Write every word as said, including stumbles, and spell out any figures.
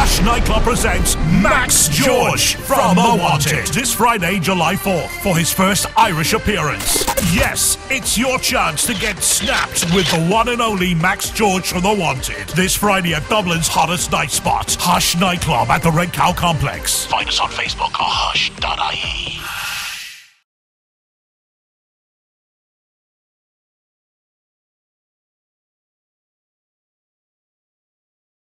Hush Nightclub presents Max George from The Wanted this Friday, July fourth, for his first Irish appearance. Yes, it's your chance to get snapped with the one and only Max George from The Wanted this Friday at Dublin's hottest night spot, Hush Nightclub at the Red Cow Complex. Find us on Facebook or hush dot I E.